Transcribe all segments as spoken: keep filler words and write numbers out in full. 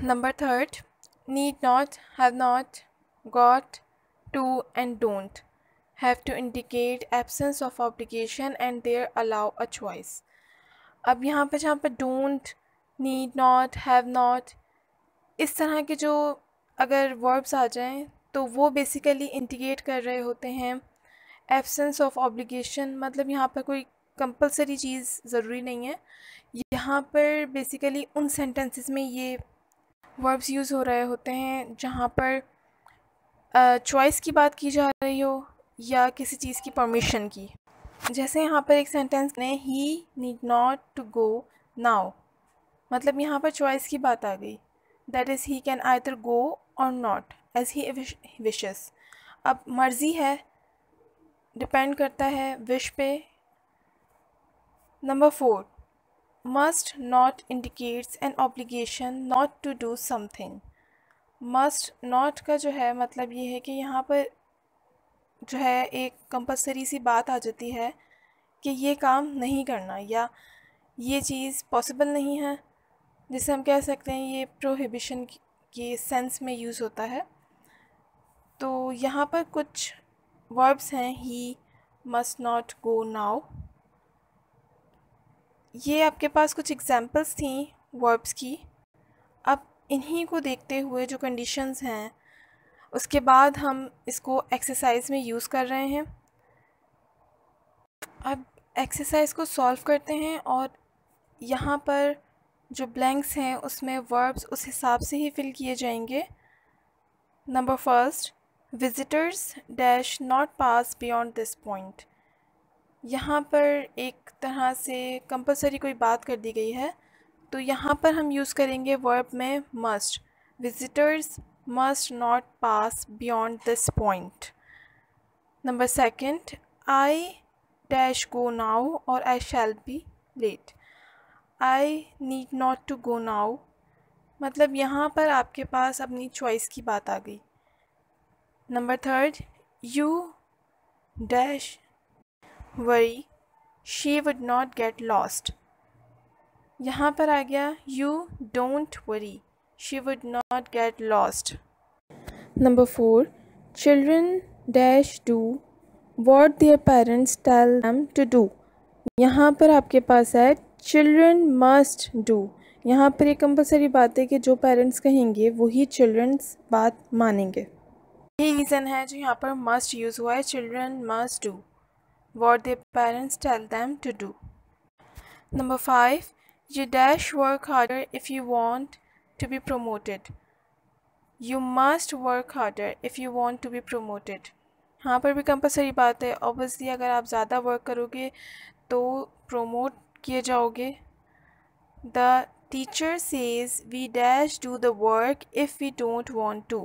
Number third, need not, have not, got, to, and don't. Have to indicate absence of obligation and there allow a choice. अब यहाँ पर जहाँ पर don't, need not, have not, इस तरह के जो अगर verbs आ जाएं तो वो basically indicate कर रहे होते हैं absence of obligation, मतलब यहाँ पर कोई कंपलसरी चीज़ ज़रूरी नहीं है. यहाँ पर बेसिकली उन सेंटेंसेस में ये वर्ब्स यूज़ हो रहे होते हैं जहाँ पर चॉइस uh, की बात की जा रही हो या किसी चीज़ की परमिशन की. जैसे यहाँ पर एक सेंटेंस ने he need not to go now, मतलब यहाँ पर चॉइस की बात आ गई, that is he can either go or not as he wishes. अब मर्जी है, डिपेंड करता है विश पे. Number four, must not indicates an obligation not to do something. Must not का जो है मतलब ये है कि यहाँ पर जो है एक कंपल्सरी सी बात आ जाती है कि ये काम नहीं करना या ये चीज़ पॉसिबल नहीं है, जिसे हम कह सकते हैं ये प्रोहिबिशन के सेंस में यूज़ होता है. तो यहाँ पर कुछ वर्ब्स हैं, he must not go now. ये आपके पास कुछ एग्जांपल्स थी वर्ब्स की. अब इन्हीं को देखते हुए जो कंडीशंस हैं उसके बाद हम इसको एक्सरसाइज में यूज़ कर रहे हैं. अब एक्सरसाइज को सॉल्व करते हैं और यहाँ पर जो ब्लैंक्स हैं उसमें वर्ब्स उस हिसाब से ही फिल किए जाएंगे. Number first, visitors dash not pass beyond this point. यहाँ पर एक तरह से कंपलसरी कोई बात कर दी गई है तो यहाँ पर हम यूज़ करेंगे वर्ब में must. Visitors must not pass beyond this point. Number second, I dash go now or I shall be late. I need not to go now, मतलब यहाँ पर आपके पास अपनी चॉइस की बात आ गई. Number third, you dash worry, she would not get lost. यहाँ पर आ गया you don't worry, she would not get lost. Number four, children dash do what their parents tell them to do. यहाँ पर आपके पास है children must do. यहाँ पर एक कंपल्सरी बात है कि जो पेरेंट्स कहेंगे वही चिल्ड्रंस बात मानेंगे. यही रीज़न है जो यहाँ पर must यूज़ हुआ है, children must do what their parents tell them to do. Number five, you dash work harder if you want to be promoted. You must work harder if you want to be promoted. यहाँ पर भी compulsory बात है, obviously अगर आप ज़्यादा work करोगे तो प्रमोट किए जाओगे. The teacher says we dash do the work if we don't want to.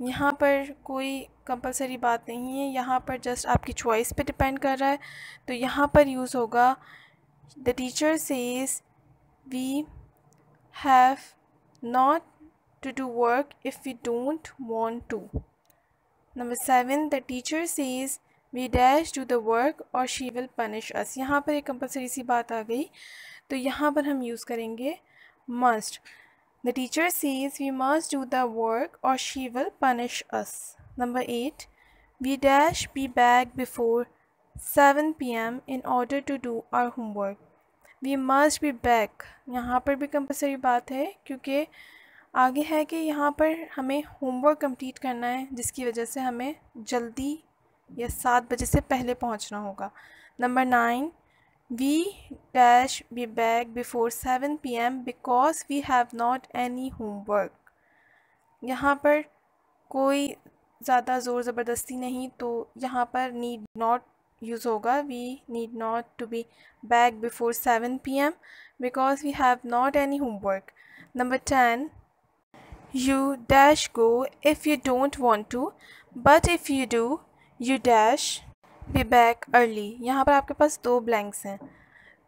यहाँ पर कोई कंपलसरी बात नहीं है, यहाँ पर जस्ट आपकी चॉइस पे डिपेंड कर रहा है. तो यहाँ पर यूज़ होगा the teacher says we have not to do work if we don't want to. Number seven, the teacher says we dash do the work or she will punish us. यहाँ पर एक कंपलसरी सी बात आ गई तो यहाँ पर हम यूज़ करेंगे must. The teacher says we must do the work or she will punish us. Number eight, we dash be back before seven p m in order to do our homework. We must be back. यहाँ पर भी compulsory बात है क्योंकि आगे है कि यहाँ पर हमें होमवर्क कंप्लीट करना है जिसकी वजह से हमें जल्दी या सात बजे से पहले पहुँचना होगा. Number nine, we dash be back before seven p m because we have not any homework. यहाँ पर कोई ज़्यादा ज़ोर ज़बरदस्ती नहीं तो यहाँ पर need not यूज़ होगा. We need not to be back before seven p m because we have not any homework. Number ten, you dash go if you don't want to, but if you do, you dash be back early. यहाँ पर आपके पास दो blanks हैं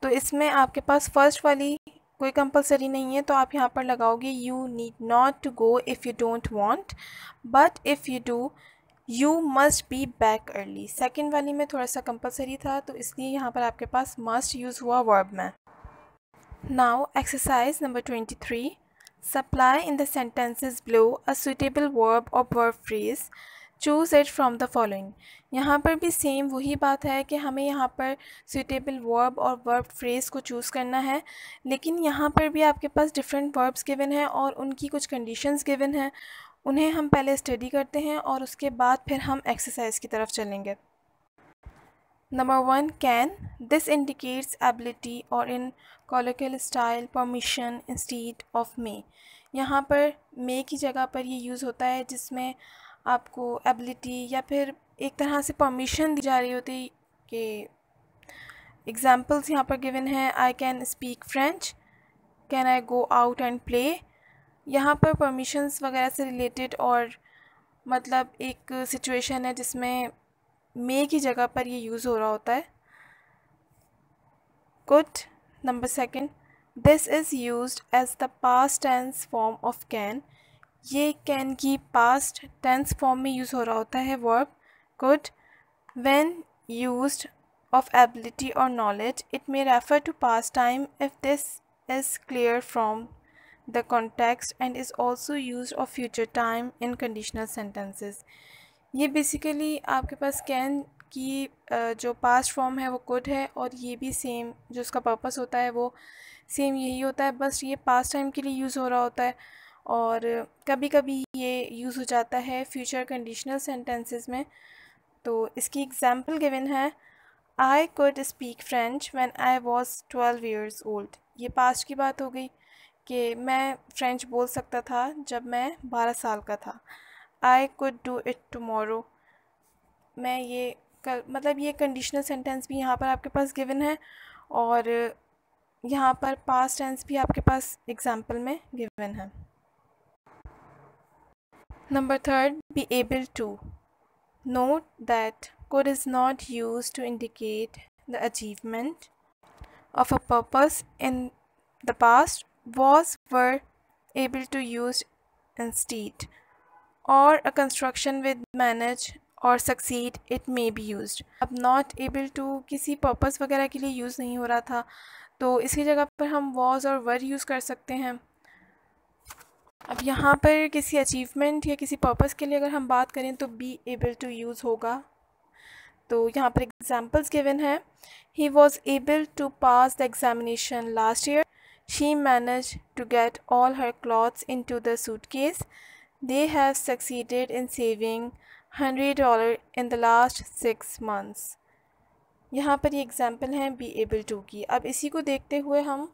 तो इसमें आपके पास first वाली कोई कंपलसरी नहीं है तो आप यहाँ पर लगाओगे you need not to go if you don't want, but if you do you must be back early. Second वाली में थोड़ा सा कंपलसरी था तो इसलिए यहाँ पर आपके पास मस्ट यूज़ हुआ वर्ब में. Now exercise number twenty three, Supply in the sentences below a suitable verb or verb phrase. Choose it from the following. यहाँ पर भी सेम वही बात है कि हमें यहाँ पर suitable verb और verb phrase को choose करना है, लेकिन यहाँ पर भी आपके पास different verbs given हैं और उनकी कुछ conditions given हैं. उन्हें हम पहले study करते हैं और उसके बाद फिर हम exercise की तरफ चलेंगे. Number one, can. This indicates ability or in colloquial style permission instead of may. यहाँ पर may की जगह पर ये use होता है जिसमें आपको ability या फिर एक तरह से permission दी जा रही होती है कि examples यहाँ पर given हैं. I can speak French. Can I go out and play. यहाँ पर permissions वगैरह से related और मतलब एक situation है जिसमें may की जगह पर ये use हो रहा होता है. Good. Number second, this is used as the past tense form of can. ये can की past tense form में use हो रहा होता है verb. Good. When used of ability or knowledge, it may refer to past time if this is clear from the context and is also used of future time in conditional sentences. ये basically आपके पास can की जो past form है वो good है और ये भी same जो उसका purpose होता है वो same यही होता है, बस ये past time के लिए use हो रहा होता है और कभी कभी ये use हो जाता है future conditional sentences में. तो इसकी example given है, I could speak French when I was twelve years old. ये past की बात हो गई कि मैं French बोल सकता था जब मैं बारह साल का था. I could do it tomorrow. मैं ये कर, मतलब ये कंडीशनल सेंटेंस भी यहाँ पर आपके पास गिवन है और यहाँ पर पास्ट टेंस भी आपके पास एग्जाम्पल में गिवन है. Number third, be able to. Note that could is not used to indicate the achievement of a purpose in the past. Was, were, able to use instead. Or a construction with manage or succeed, it may be used. अब not able to किसी purpose वगैरह के लिए use नहीं हो रहा था तो इसकी जगह पर हम was और were use कर सकते हैं. अब यहाँ पर किसी achievement या किसी purpose के लिए अगर हम बात करें तो be able to use होगा. तो यहाँ पर examples given हैं. He was able to pass the examination last year. She managed to get all her clothes into the suitcase. They have succeeded in saving one hundred dollars in the last six months. यहाँ पर ये example हैं be able to की. अब इसी को देखते हुए हम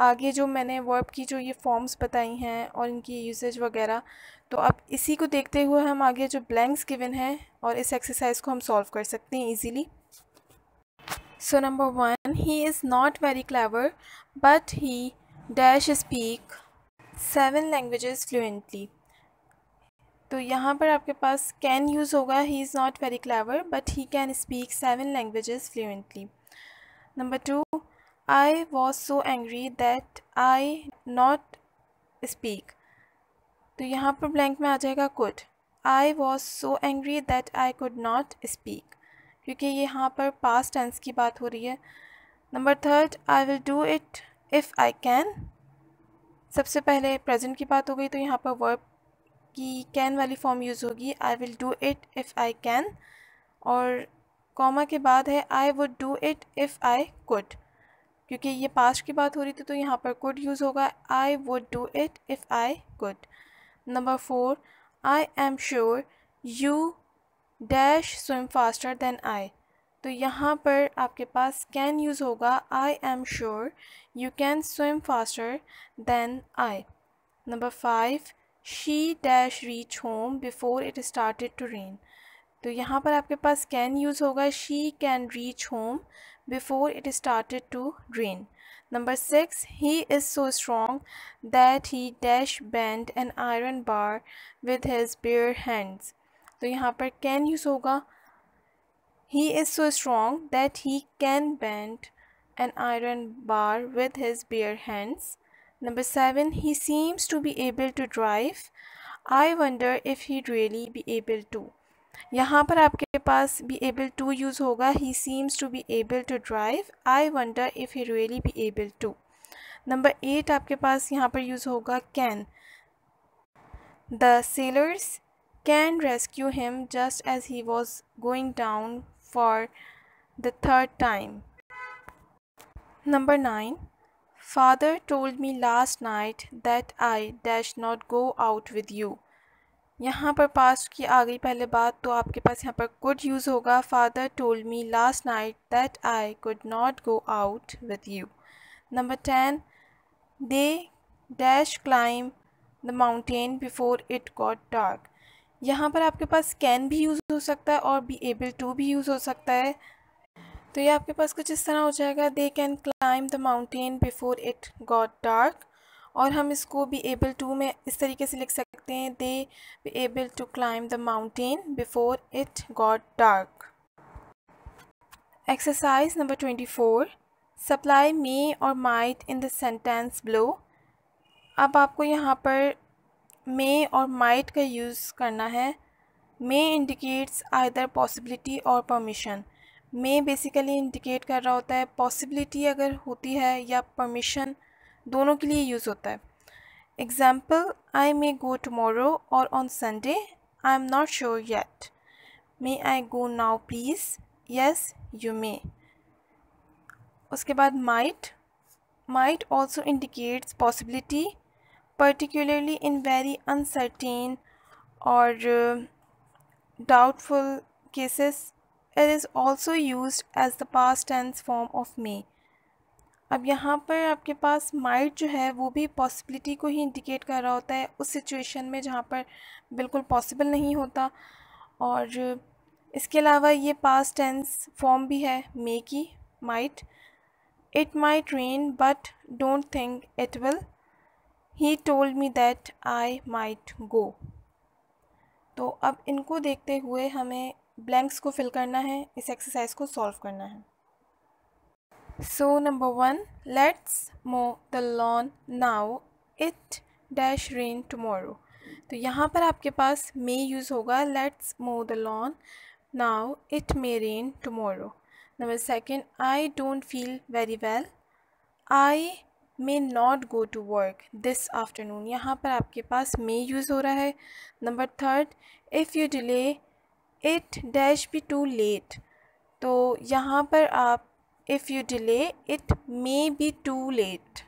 आगे जो मैंने वर्ब की जो ये फॉर्म्स बताई हैं और इनकी यूसेज वगैरह, तो अब इसी को देखते हुए हम आगे जो ब्लैंक्स गिवन हैं और इस एक्सरसाइज को हम सॉल्व कर सकते हैं easily. So number one, he is not very clever but he dash speak seven languages fluently. तो यहाँ पर आपके पास can use होगा. He is not very clever but he can speak seven languages fluently. Number two, I was so angry that I not speak. तो यहाँ पर blank में आ जाएगा could. I was so angry that I could not speak क्योंकि यहाँ पर past tense की बात हो रही है. Number third, I will do it if I can. सबसे पहले present की बात हो गई तो यहाँ पर verb की can वाली form use होगी. I will do it if I can. और comma के बाद है I would do it if I could. क्योंकि ये past की बात हो रही थी तो यहाँ पर could use होगा. I would do it if I could. Number four, I am sure you dash swim faster than I. तो यहाँ पर आपके पास can use होगा. I am sure you can swim faster than I. Number five, she dash reach home before it started to rain. तो यहाँ पर आपके पास can use होगा. She can reach home before it started to rain. Number six, he is so strong that he dash bent an iron bar with his bare hands. तो यहाँ पर can use होगा. He is so strong that he can bend an iron bar with his bare hands. Number seven, he seems to be able to drive. I wonder if he really be able to. यहाँ पर आपके पास be able to use होगा. He seems to be able to drive. I wonder if he really be able to. Number eight आपके पास यहाँ पर use होगा can. The sailors can rescue him just as he was going down for the third time. Number nine, father told me last night that I dash not go out with you. यहाँ पर past की आ गई पहले बात, तो आपके पास यहाँ पर कुड यूज़ होगा. Father told me last night that I could not go out with you. Number ten, they dash climb the mountain before it got dark. यहाँ पर आपके पास कैन भी यूज़ हो सकता है और बी एबल टू भी यूज़ हो सकता है. तो ये आपके पास कुछ इस तरह हो जाएगा, they can climb the mountain before it got dark. और हम इसको बी एबल टू में इस तरीके से लिख सकते हैं, they be able to climb the mountain before it got dark. Exercise number twenty four, supply may or might in the sentence below. अब आपको यहाँ पर मे और माइट का यूज़ करना है. मे इंडिकेट्स आइदर पॉसिबिलिटी और परमिशन. मे बेसिकली इंडिकेट कर रहा होता है पॉसिबिलिटी अगर होती है या परमिशन, दोनों के लिए यूज़ होता है. Example, I may go tomorrow और on Sunday, I am not sure yet. May I go now please, yes you may. उसके बाद might, might also indicates possibility particularly in very uncertain or uh, doubtful cases. It is also used as the past tense form of may. अब यहाँ पर आपके पास might जो है वो भी possibility को ही indicate कर रहा होता है, उस situation में जहाँ पर बिल्कुल possible नहीं होता. और इसके अलावा ये past tense form भी है may की, might. It might rain but don't think it will. He told me that I might go. तो अब इनको देखते हुए हमें ब्लैंक्स को फिल करना है, इस एक्सरसाइज को सॉल्व करना है. So number one, let's mow the lawn now, it dash rain tomorrow. तो यहाँ पर आपके पास मे यूज़ होगा, let's mow the lawn now it may rain tomorrow. Number second, I don't feel very well, I may not go to work this afternoon. यहाँ पर आपके पास मे यूज़ हो रहा है. Number third, if you delay it dash be too late. तो यहाँ पर आप if you delay it may be too late.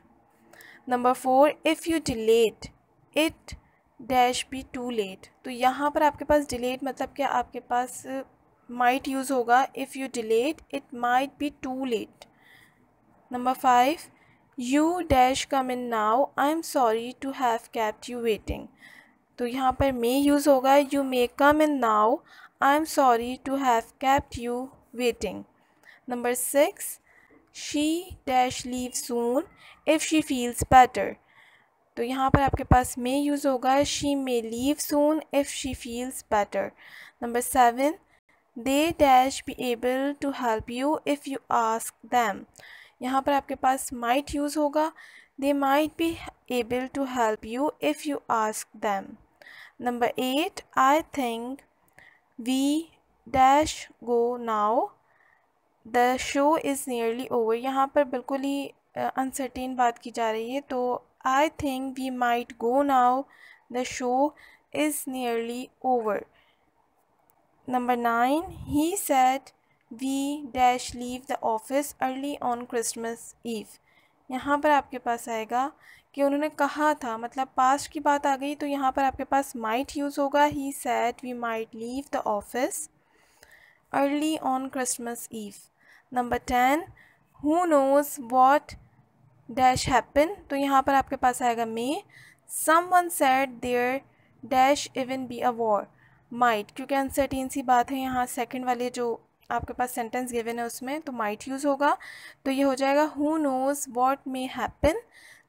Number four, if you delete it dash be too late. तो यहाँ पर आपके पास डिलेट मतलब क्या, आपके पास माइट यूज़ होगा. If you delete it might be too late. Number five, You dash come in now. I'm sorry to have kept you waiting. तो यहाँ पर may use होगा. You may come in now. I'm sorry to have kept you waiting. Number six, she dash leave soon if she feels better. तो यहाँ पर आपके पास may use होगा. She may leave soon if she feels better. Number seven, they dash be able to help you if you ask them. यहाँ पर आपके पास might use होगा. They might be able to help you if you ask them. Number eight, I think we dash go now. The show is nearly over. यहाँ पर बिल्कुल ही uncertain बात की जा रही है. तो I think we might go now. The show is nearly over. Number nine, he said we dash leave the office early on Christmas Eve. यहाँ पर आपके पास आएगा कि उन्होंने कहा था, मतलब पास्ट की बात आ गई. तो यहाँ पर आपके पास might use होगा. He said we might leave the office early on Christmas Eve. Number ten, who knows what dash happen. तो यहाँ पर आपके पास आएगा may. Someone said there dash even be a war. Might, क्योंकि अनसर्टेन सी बात है यहाँ सेकेंड वाले जो आपके पास सेंटेंस गिवन है उसमें, तो माइट यूज़ होगा. तो ये हो जाएगा, who knows what may happen,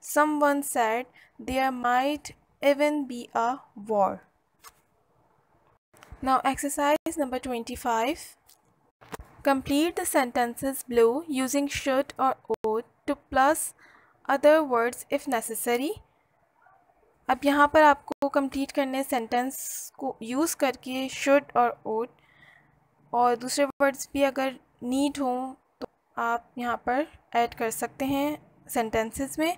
someone said there might even be a war. Now exercise number twenty five, complete the sentences below using should or ought to plus other words if necessary. अब यहाँ पर आपको complete करने sentence को use करके should or odd और दूसरे words भी अगर नीड हो तो आप यहाँ पर ऐड कर सकते हैं sentences में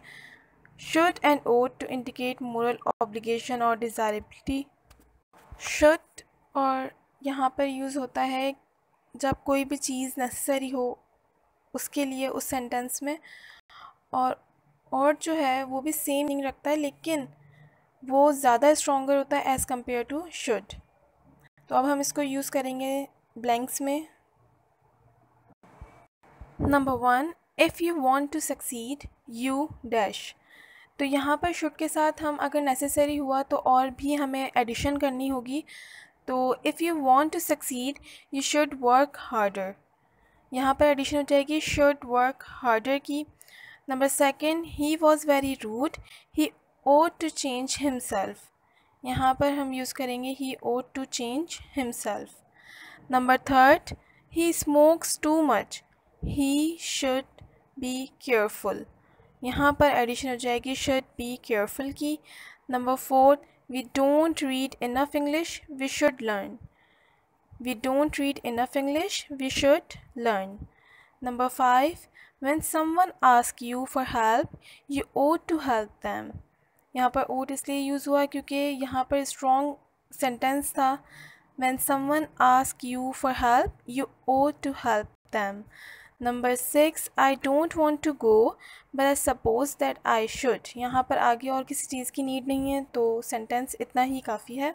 should and ought to indicate moral obligation or desirability. should और यहाँ पर यूज़ होता है जब कोई भी चीज़ नेसेसरी हो उसके लिए उस सेंटेंस में, और और जो है वो भी सेम मीनिंग रखता है लेकिन वो ज़्यादा स्ट्रॉन्गर होता है एज़ कम्पेयर टू शुड. तो अब हम इसको यूज़ करेंगे ब्लैंक्स में. Number one, if you want to succeed you dash. तो यहाँ पर शुड के साथ हम अगर नेसेसरी हुआ तो और भी हमें एडिशन करनी होगी. तो if you want to succeed you should work harder, यहाँ पर एडिशन हो जाएगी शुड वर्क हार्डर की. Number second, he was very rude he ought to change himself. यहाँ पर हम यूज़ करेंगे he ought to change himself. Number third, he smokes too much he should be careful. यहाँ पर addition हो जाएगी should be careful की. Number fourth, we don't read enough English we should learn. we don't read enough English we should learn. Number five, when someone asks you for help you ought to help them. यहाँ पर ought इसलिए use हुआ क्योंकि यहाँ पर strong sentence था when someone asks you for help you ought to help them. Number six, I don't want to go but I suppose that I should. यहाँ पर आगे और किसी चीज़ की नीड नहीं है तो सेंटेंस इतना ही काफ़ी है.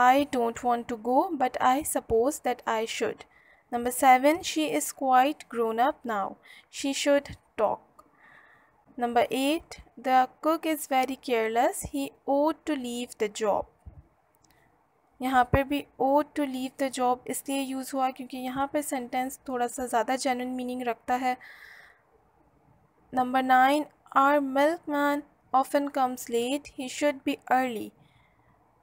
I don't want to go but I suppose that I should. Number seven, she is quite grown up now she should talk. Number eight, the cook is very careless he ought to leave the job. यहाँ पर भी ought to leave the job इसलिए use हुआ क्योंकि यहाँ पर sentence थोड़ा सा ज़्यादा जेन्युइन मीनिंग रखता है. Number nine, our milkman often comes late he should be early.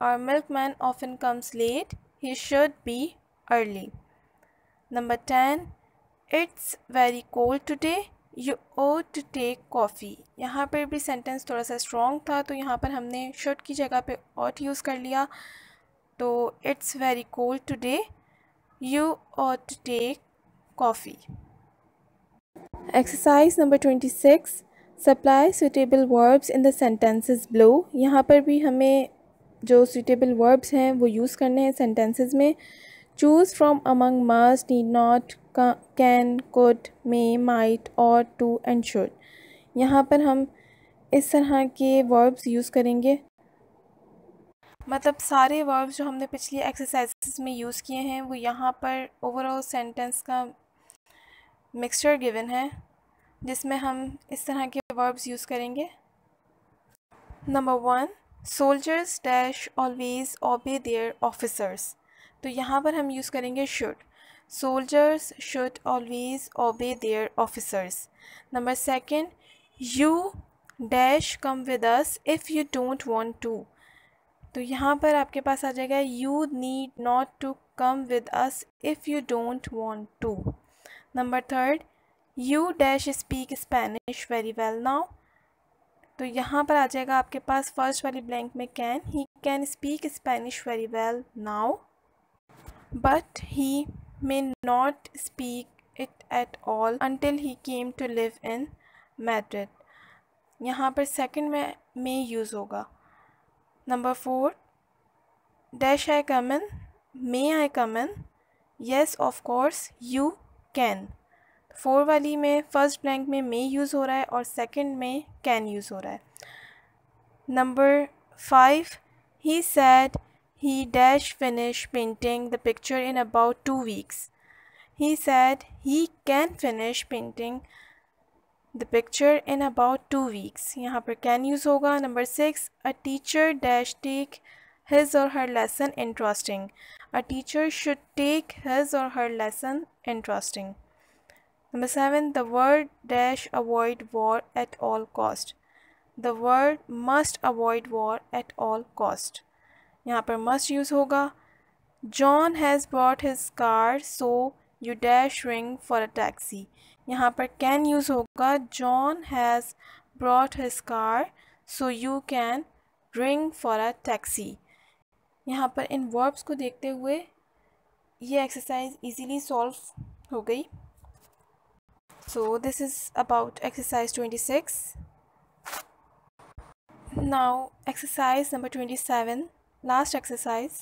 our milkman often comes late he should be early. Number ten, it's very cold today you ought to take coffee. यहाँ पर भी sentence थोड़ा सा strong था तो यहाँ पर हमने should की जगह पे ought यूज़ कर लिया. तो it's very cold today you ought to take coffee. Exercise number twenty six, supply suitable verbs in the sentences below. यहाँ पर भी हमें जो suitable verbs हैं वो यूज़ करने हैं sentences में. Choose from among must, need not, can, could, may, might, ought, to and should. यहाँ पर हम इस तरह के verbs यूज़ करेंगे, मतलब सारे verbs जो हमने पिछली exercises में यूज़ किए हैं वो यहाँ पर overall sentence का mixture given है जिसमें हम इस तरह के verbs यूज़ करेंगे. Number one, soldiers dash always obey their officers. तो यहाँ पर हम यूज़ करेंगे should. soldiers should always obey their officers. Number second, you dash come with us if you don't want to. तो यहाँ पर आपके पास आ जाएगा you need not to come with us if you don't want to. Number third, you dash speak Spanish very well now. तो यहाँ पर आ जाएगा आपके पास फर्स्ट वाली ब्लैंक में can, he can speak Spanish very well now but he may not speak it at all until he came to live in Madrid. यहाँ पर सेकंड में मे यूज़ होगा. Number four, dash I come in, may I come in, yes of course, you can. Four वाली में first blank में may use हो रहा है और सेकंड में कैन यूज़ हो रहा है. Number five, he said he dash finish painting the picture in about two weeks. He said he can finish painting the picture in about two weeks. यहाँ पर कैन यूज़ होगा. Number six, a teacher dash take his or her lesson interesting. a teacher should take his or her lesson interesting. Number seven, the word dash avoid war at all cost. the word must avoid war at all cost. यहाँ पर must use होगा. John has bought his car so you dash ring for a taxi. यहाँ पर can use होगा. John has bought his car so you can ring for a taxi. यहाँ पर इन verbs को देखते हुए ये exercise easily solve हो गई. So this is about exercise twenty-six. Now exercise number twenty-seven, last exercise.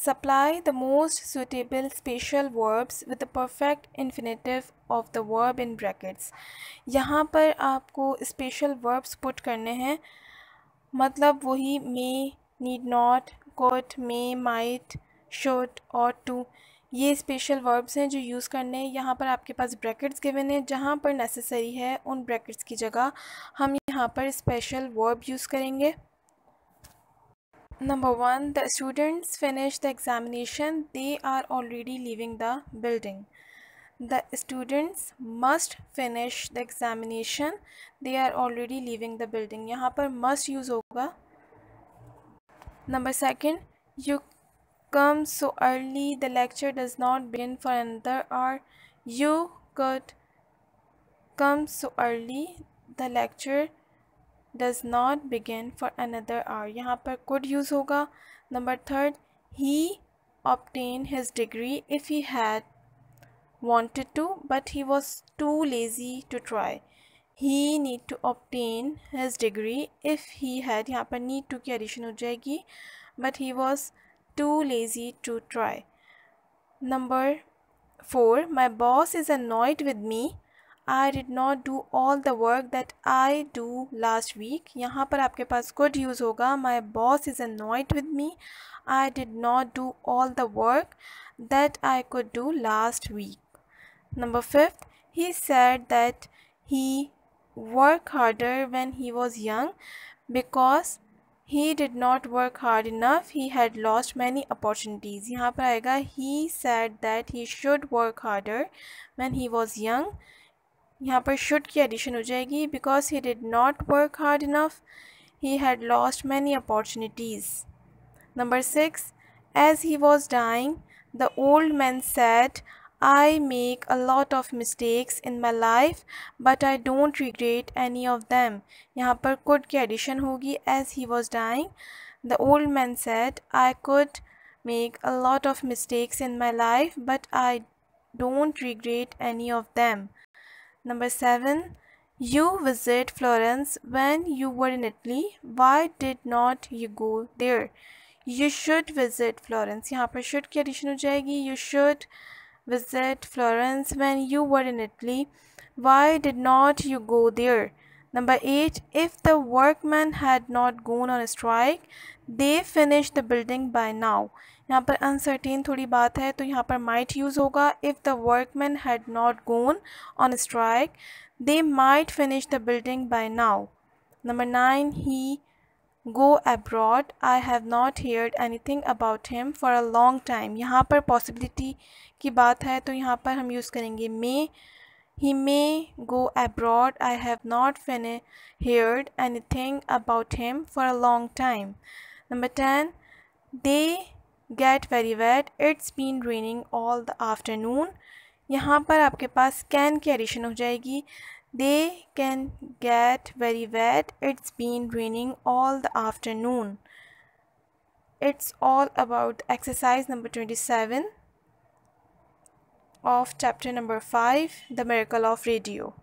Supply the most suitable spatial verbs with the perfect infinitive of the verb in brackets. यहाँ पर आपको spatial verbs put करने हैं, मतलब वही may, need not, could, may, might, should, ought to. ये special verbs हैं जो यूज़ करने हैं। यहाँ पर आपके पास ब्रैकेट्स गिवन हैं, जहाँ पर नेसेसरी है उन ब्रैकेट्स की जगह हम यहाँ पर स्पेशल वर्ब यूज़ करेंगे। Number one, the students finish the examination, they are already living the building. The students must finish the examination, they are already living the building. यहाँ पर मस्ट यूज़ होगा। Number second, you come so early, the lecture does not begin for another hour. You could come so early, the lecture does not begin for another hour. यहाँ पर could use होगा। Number third, he obtained his degree if he had wanted to, but he was too lazy to try. He need to obtain his degree if he had, यहाँ पर need to की addition हो जाएगी, but he was too lazy to try. Number four, my boss is annoyed with me. I did not do all the work that I do last week. यहाँ पर आपके पास could use होगा। My boss is annoyed with me. I did not do all the work that I could do last week. Number fifth, he said that he worked harder when he was young because he did not work hard enough. He had lost many opportunities. यहाँ पर आएगा he said that he should work harder when he was young. यहाँ पर should की addition हो जाएगी because he did not work hard enough. He had lost many opportunities. Number six, as he was dying, the old man said, I make a lot of mistakes in my life, but I don't regret any of them. यहाँ पर could की addition होगी। As he was dying, the old man said, I could make a lot of mistakes in my life, but I don't regret any of them. Number seven, you visit Florence when you were in Italy. Why did not you go there? You should visit Florence. यहाँ पर should की addition हो जाएगी। You should visit Florence when you were in Italy. Why did not you go there? Number eight, if the workmen had not gone on a strike, they finished the building by now. यहाँ पर uncertain थोड़ी बात है तो यहाँ पर might use होगा। If the workmen had not gone on a strike, they might finish the building by now. Number nine, he go abroad. I have not heard anything about him for a long time. यहाँ पर possibility की बात है तो यहाँ पर हम use करेंगे may. He may go abroad. I have not heard anything about him for a long time. Number ten, they get very wet. It's been raining all the afternoon. यहाँ पर आपके पास can की addition हो जाएगी। They can get very wet. It's been raining all the afternoon. It's all about exercise number twenty-seven of chapter number five, The Miracle of Radio.